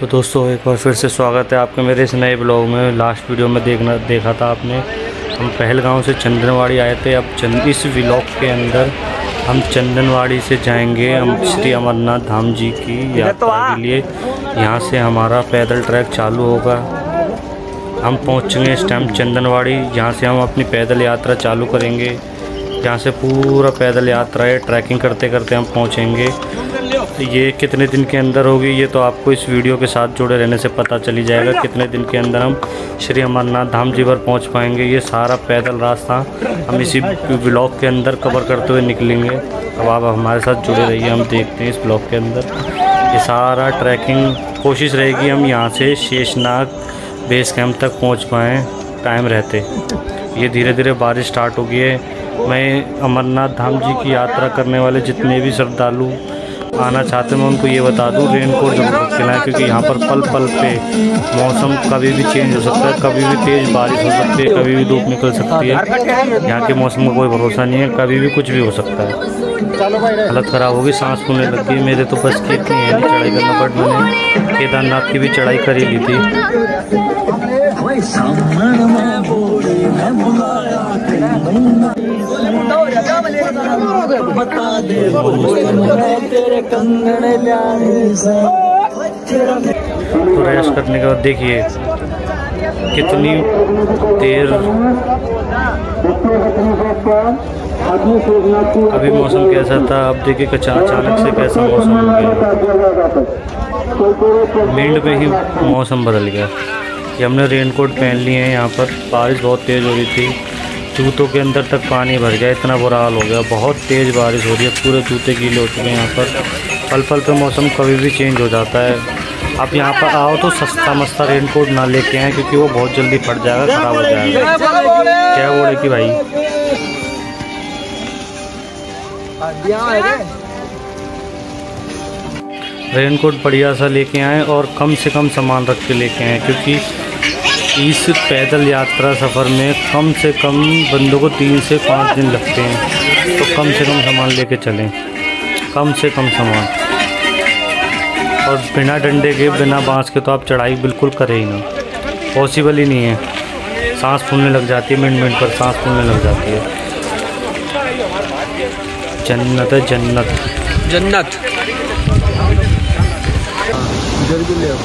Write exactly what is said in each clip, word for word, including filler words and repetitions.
तो दोस्तों एक बार फिर से स्वागत है आपके मेरे इस नए ब्लॉग में। लास्ट वीडियो में देखना देखा था आपने, हम पहलगाँव से चंदनवाड़ी आए थे। अब चंद इस ब्लॉग के अंदर हम चंदनवाड़ी से जाएंगे हम श्री अमरनाथ धाम जी की यात्रा के लिए। यहाँ से हमारा पैदल ट्रैक चालू होगा। हम पहुँचेंगे इस टाइम चंदनवाड़ी, जहाँ से हम अपनी पैदल यात्रा चालू करेंगे। यहाँ से पूरा पैदल यात्रा है, ट्रैकिंग करते करते हम पहुँचेंगे। ये कितने दिन के अंदर होगी ये तो आपको इस वीडियो के साथ जुड़े रहने से पता चली जाएगा, कितने दिन के अंदर हम श्री अमरनाथ धाम जी पर पहुँच पाएंगे। ये सारा पैदल रास्ता हम इसी ब्लॉग के अंदर कवर करते हुए निकलेंगे। अब आप हमारे साथ जुड़े रहिए, हम देखते हैं इस ब्लॉग के अंदर। ये सारा ट्रैकिंग कोशिश रहेगी हम यहाँ से शेषनाग बेस कैम्प तक पहुँच पाएँ टाइम रहते। ये धीरे धीरे बारिश स्टार्ट हो गई है। मैं अमरनाथ धाम जी की यात्रा करने वाले जितने भी श्रद्धालु आना चाहते हैं मैं उनको ये बता दूं, रेनकोट जरूर रखना है, क्योंकि यहाँ पर पल पल पे मौसम कभी भी चेंज हो सकता है। कभी भी तेज़ बारिश हो सकती है, कभी भी धूप निकल सकती है। यहाँ के मौसम का कोई भरोसा नहीं है, कभी भी कुछ भी हो सकता है। हालत ख़राब होगी, सांस फूलने लगती है। मेरे तो बस की इतनी है नहीं चढ़ाई करना, बट मैंने केदारनाथ की भी चढ़ाई कर ही ली थी। तो रेस्ट करने के बाद देखिए कितनी देर अभी मौसम कैसा था, अब देखिए अचानक से कैसा मौसम हो गया। मिनट में ही मौसम बदल गया। ये हमने रेनकोट पहन लिए हैं। यहाँ पर बारिश बहुत तेज़ हो रही थी, जूतों के अंदर तक पानी भर गया, इतना बुरा हाल हो गया। बहुत तेज़ बारिश हो रही है, पूरे जूते गीले हो चुके हैं। यहाँ पर पल पल पे मौसम कभी भी चेंज हो जाता है। आप यहाँ पर आओ तो सस्ता मस्ता रेनकोट ना लेके आएँ, क्योंकि वो बहुत जल्दी फट जाएगा, ख़राब हो जाएगा। क्या बोले कि भाई रेनकोट बढ़िया सा लेके आएँ और कम से कम सामान रख के लेके आएँ, क्योंकि इस पैदल यात्रा सफ़र में कम से कम बंदों को तीन से पाँच दिन लगते हैं। तो कम से कम सामान लेके चलें, कम से कम सामान, और बिना डंडे के बिना बांस के तो आप चढ़ाई बिल्कुल करें ही ना, पॉसिबल ही नहीं है। सांस फूलने लग जाती है, मिनट मिनट पर सांस फूलने लग जाती है। जन्नत है, जन्नत जन्नत।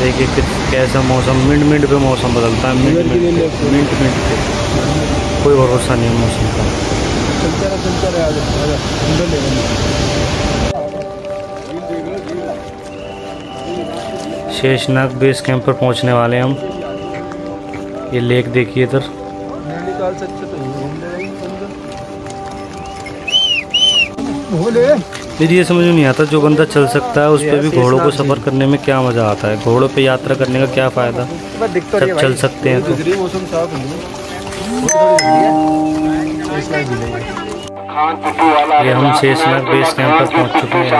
देखिए कैसा मौसम, मिनट मिनट पे मौसम बदलता है, मिनट मिनट मिनट पे कोई भरोसा नहीं है मौसम का। शेषनाग बेस कैंप पर पहुंचने वाले हैं हम। ये लेक देखिए इधर, मुझे ये समझ में नहीं आता, जो बंदा चल सकता है उस पर भी घोड़ों को सफ़र करने में क्या मज़ा आता है। घोड़ों पे यात्रा करने का क्या फ़ायदा, सब चल सकते हैं। तो ये हम शेषनाग बेस कैंप पर पहुँच चुके हैं।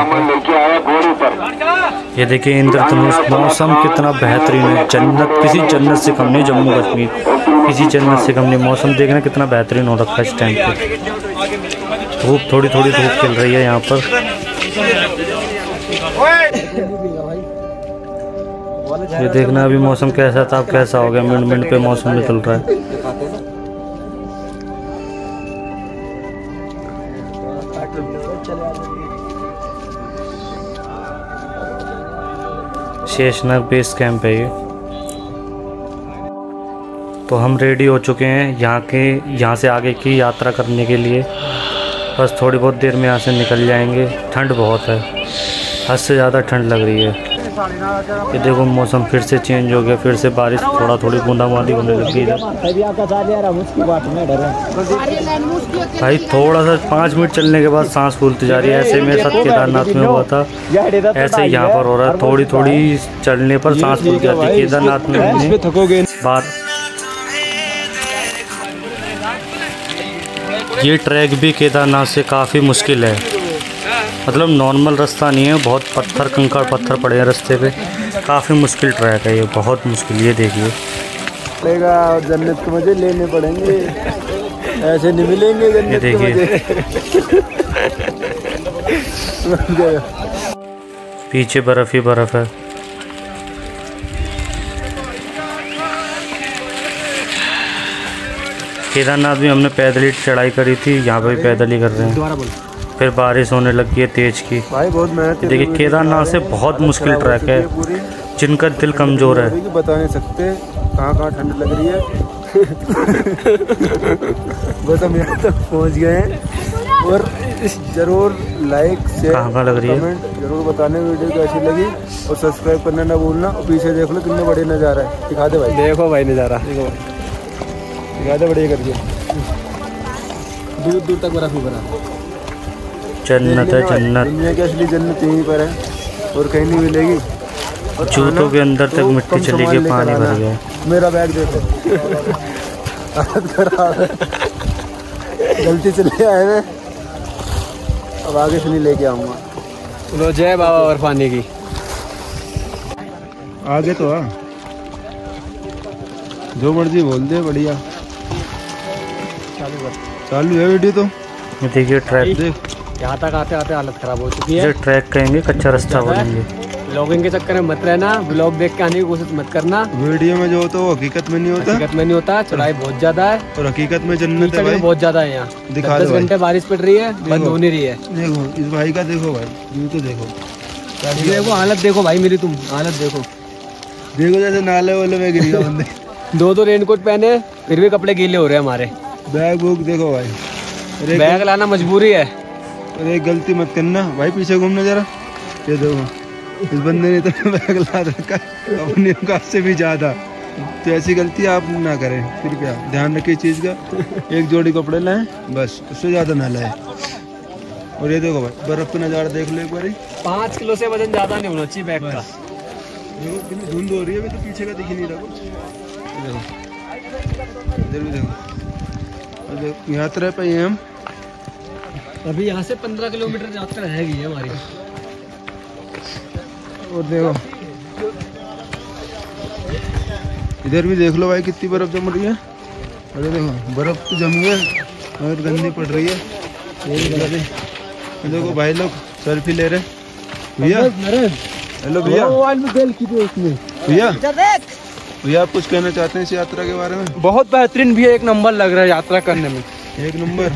ये देखिए इंद्रधनुष, मौसम कितना बेहतरीन है, जन्नत किसी जन्नत से कम नहीं। जम्मू कश्मीर किसी जन्नत से कम नहीं। मौसम देखना कितना बेहतरीन हो रखा है इस टाइम पर। धूप थोड़ी थोड़ी धूप चल रही है यहाँ पर। ये देखना अभी मौसम कैसा था, अब कैसा हो गया, मिनट मिनट पे मौसम निकल रहा है। शेषनाग बेस कैंप है ये। तो हम रेडी हो चुके हैं यहाँ के यहाँ से आगे की यात्रा करने के लिए। बस थोड़ी बहुत देर में यहाँ से निकल जाएंगे। ठंड बहुत है, हद से ज़्यादा ठंड लग रही है। ये देखो मौसम फिर से चेंज हो गया, फिर से बारिश थोड़ा थोड़ी बूंदाबांदी होने लगी है। भाई थोड़ा सा पाँच मिनट चलने के बाद सांस फूलती जा रही है। ऐसे में साथ केदारनाथ में हुआ था, ऐसे ही यहाँ पर हो रहा है। थोड़ी थोड़ी चलने पर सांस फूल जाती है। केदारनाथ में बात ये ट्रैक भी केदारनाथ से काफ़ी मुश्किल है, मतलब नॉर्मल रास्ता नहीं है। बहुत पत्थर कंकड़ पत्थर पड़े हैं रास्ते पे, काफ़ी मुश्किल ट्रैक है ये, बहुत मुश्किल। ये देखिए लेगा और जन्नत को मुझे लेने पड़ेंगे, ऐसे नहीं मिलेंगे जन्नत। देखिए पीछे बर्फ़ ही बर्फ़ है। केदारनाथ भी हमने पैदल ही चढ़ाई करी थी, यहाँ पर भी पैदल ही कर रहे हैं। फिर बारिश होने लगी है तेज की भाई, बहुत मेहनत। देखिए केदारनाथ से बहुत मुश्किल ट्रैक है, जिनका दिल कमजोर है बता नहीं सकते कहाँ कहाँ ठंड लग रही है। बस हम यहाँ तक पहुँच गए हैं और इस जरूर लाइक शेयर कहाँ लग रही है कमेंट जरूर बताने। वीडियो को अच्छी लगी और सब्सक्राइब करना ना भूलना। और पीछे देख लो कितने बड़े नज़ारा है, दिखा दे भाई, देखो भाई नज़ारा देखो, दिखा दे बढ़िया करके। दूर दूर तक बर्फ ही बर्फ, जन्नत है जन्नत। दुनिया की असली जन्नत यहीं पर है और कहीं नहीं मिलेगी। और जूतों के अंदर तक मिट्टी चली गई, पानी भर गया। मेरा बैग देखो गलती से ले आए मैं, अब आगे से नहीं लेके आऊँगा। लो जय बाबा और पानी की आगे तो आ जो मर्जी बोल दे, बढ़िया चालू है वीडियो। तो देखिए ट्रैक यहाँ तक आते आते हालत खराब हो चुकी है। ट्रैक कहेंगे, कच्चा रास्ता बोलेंगे। ब्लॉगिंग के चक्कर में मत रहना, ब्लॉग देख के आने की कोशिश मत करना। वीडियो में जो होता है वो हकीकत में नहीं होता, हकीकत में नहीं होता। चढ़ाई बहुत ज्यादा है और हकीकत में जन्नत है, बहुत ज्यादा है। यहाँ दस घंटे बारिश पड़ रही है, बंद हो नहीं रही है। देखो इस भाई का, देखो भाई यू तो देखो, देखो हालत देखो भाई मेरी, तुम हालत देखो, देखो जैसे नाले वाले में गिरी बंदे। दो दो रेनकोट पहने फिर भी कपड़े गीले हो रहे हैं हमारे। बैग बुक देखो भाई, बैग लाना मजबूरी है। अरे गलती मत करना भाई, पीछे घूमना जरा। ये देखो इस बंदे ने तो बैग ला रखा अपने औकात से भी ज़्यादा। तो ऐसी गलती आप ना करें, फिर क्या ध्यान रखिए चीज़ का। एक जोड़ी कपड़े लाएं बस, उससे ज़्यादा ना लाएं। और ये देखो भाई बर्फ़ का नज़ारा देख लो एक बार। पाँच किलो से वजन ज़्यादा नहीं होना चाहिए बैग का। देखो धुंध हो रही है, तो पीछे का दिख ही नहीं रहा कुछ। देखो देखो यात्रा पे हम अभी यहाँ से पंद्रह किलोमीटर यात्रा रहेगी हमारी। और देखो इधर भी देख लो भाई कितनी बर्फ जम रही है। अरे देखो बर्फ तो जम गई और गंदी पड़ रही है। देखो भाई लोग सेल्फी ले रहे भैया। हेलो भैया, भैया भैया आप कुछ कहना चाहते हैं इस यात्रा के बारे में? बहुत बेहतरीन भैया, एक नंबर लग रहा है यात्रा करने में, एक नंबर।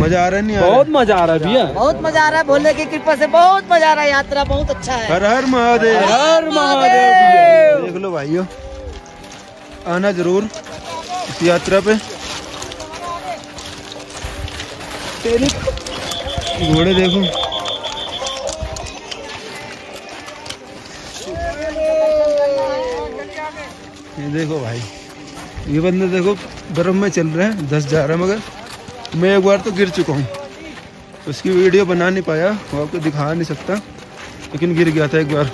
मजा आ रहा है, नहीं बहुत मजा आ रहा है भैया, बहुत मजा आ रहा है। भोले की कृपा से बहुत मजा आ रहा है, यात्रा बहुत अच्छा है। हर हर महादेव, हर हर महादेव। देख लो भाइयों, आना जरूर इस यात्रा पे। घोड़े देखो, ये देखो भाई ये बंदा देखो बर्फ में चल रहे हैं, धस जा रहा है। मगर मैं एक बार तो गिर चुका हूँ, उसकी वीडियो बना नहीं पाया, वो आपको दिखा नहीं सकता, लेकिन गिर गया था एक बार।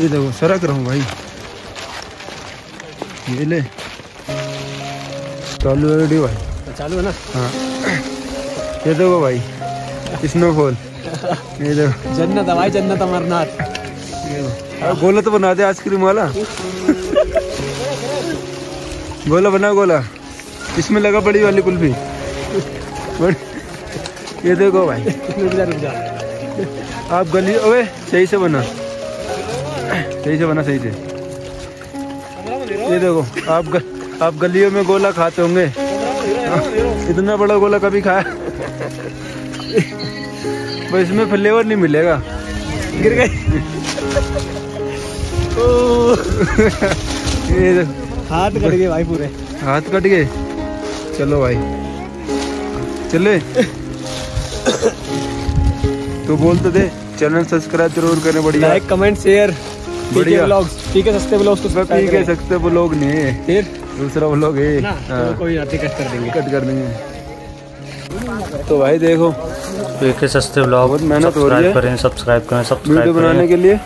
ये देखो सरक रहा हूँ भाई, ये ले चालू है वीडियो भाई, चालू है ना। हाँ ये देखो भाई स्नोफॉल, ये देखो जन्नत भाई, जन्नत अमरनाथ। गोला तो बना दे आइसक्रीम वाला। गोला बना, गोला इसमें लगा बड़ी वाली कुल्फी। ये देखो भाई आप गली, अबे सही से बना, सही से बना, सही से। ये देखो आप ग, आप गलियों में गोला खाते होंगे, इतना बड़ा गोला कभी खाया। पर इसमें फ्लेवर नहीं मिलेगा। गिर गए ये हाथ कट गए भाई, पूरे हाथ कट गए। चलो भाई चले तो बोल तो दे। चैनल सब्सक्राइब जरूर करें, बढ़िया लाइक कमेंट शेयर, बढ़िया ब्लॉग्स। ठीक है सस्ते ब्लॉग्स, तो ठीक है सस्ते ब्लॉग नहीं है, फिर दूसरा ब्लॉग है ना, तो कोई आते कट कर देंगे, कट कर देंगे। तो भाई देखो देखिए सस्ते ब्लॉग, बहुत मेहनत हो रही है। करें सब्सक्राइब, करें सब्सक्राइब वीडियो बनाने के लिए।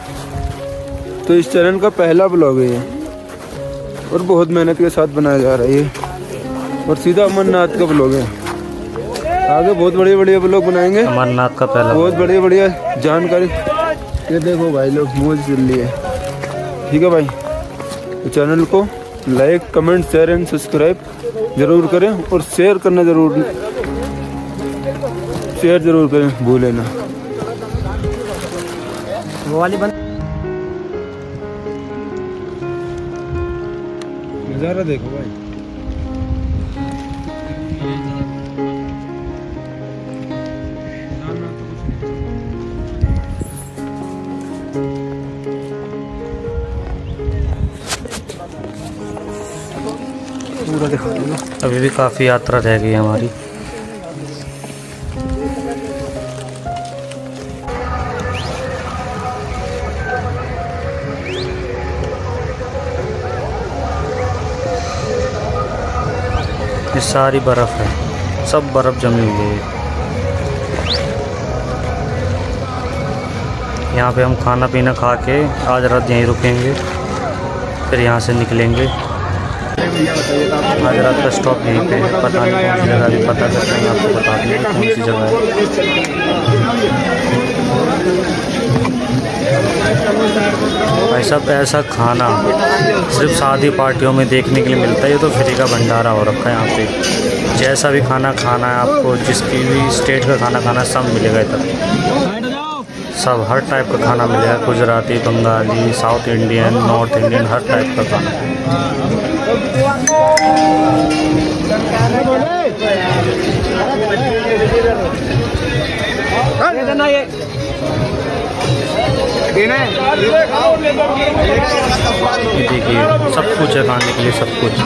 तो इस चैनल का पहला ब्लॉग है और बहुत मेहनत के साथ बनाया जा रहा है, और सीधा अमरनाथ का ब्लॉग है। आगे बहुत बढ़िया बढ़िया ब्लॉग बनाएंगे, अमरनाथ का पहला बहुत बढ़िया बढ़िया जानकारी। ये देखो भाई लोग मौज कर लिए। ठीक है भाई, तो चैनल को like comment share and subscribe ज़रूर करें, और शेयर करना ज़रूर, शेयर ज़रूर करें, भूलें ना। नज़ारा देखो भाई। अभी भी काफ़ी यात्रा रह गई हमारी। ये सारी बर्फ़ है, सब बर्फ़ जमी हुई है। यहाँ पे हम खाना पीना खा के आज रात यहीं रुकेंगे, फिर यहाँ से निकलेंगे। आज रात का स्टॉप यहीं पे, पता नहीं कौन सी जगह भी पता करते हैं, आपको बता देंगे कौन सी जगह है। भाई साहब ऐसा खाना सिर्फ शादी पार्टियों में देखने के लिए मिलता है, ये तो फ्री का भंडारा हो रखा है यहाँ पे। जैसा भी खाना खाना है आपको, जिसकी भी स्टेट का खाना खाना सब मिलेगा इधर। सब हर टाइप का खाना मिलेगा, Gujarati, Bengali, south Indian, north Indian, हर टाइप का खाना। देखिए सब कुछ है खाने के लिए, सब कुछ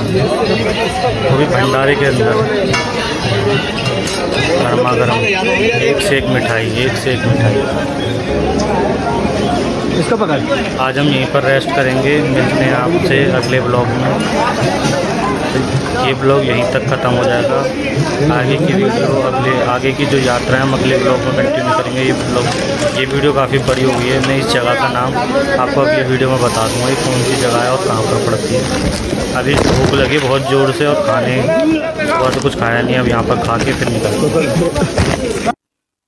वो भी भंडारे के अंदर। गर्मा गर्म एक से एक मिठाई, एक से एक मिठाई। इसका पकड़ आज हम यहीं पर रेस्ट करेंगे, मिलते हैं आपसे अगले ब्लॉग में। ये ब्लॉग यहीं तक ख़त्म हो जाएगा। आगे की वीडियो, अगले आगे की जो यात्रा है हम अगले ब्लॉग में कंटिन्यू करेंगे। ये ब्लॉग, ये वीडियो काफ़ी बड़ी हो गई है। मैं इस जगह का नाम आपको अगली वीडियो में बता दूँगा, ये कौन सी जगह है और कहाँ पर पड़ती है। अभी भूख लगी बहुत ज़ोर से और खाने और तो कुछ खाया नहीं, अब यहाँ पर खा के फिर निकलते हैं।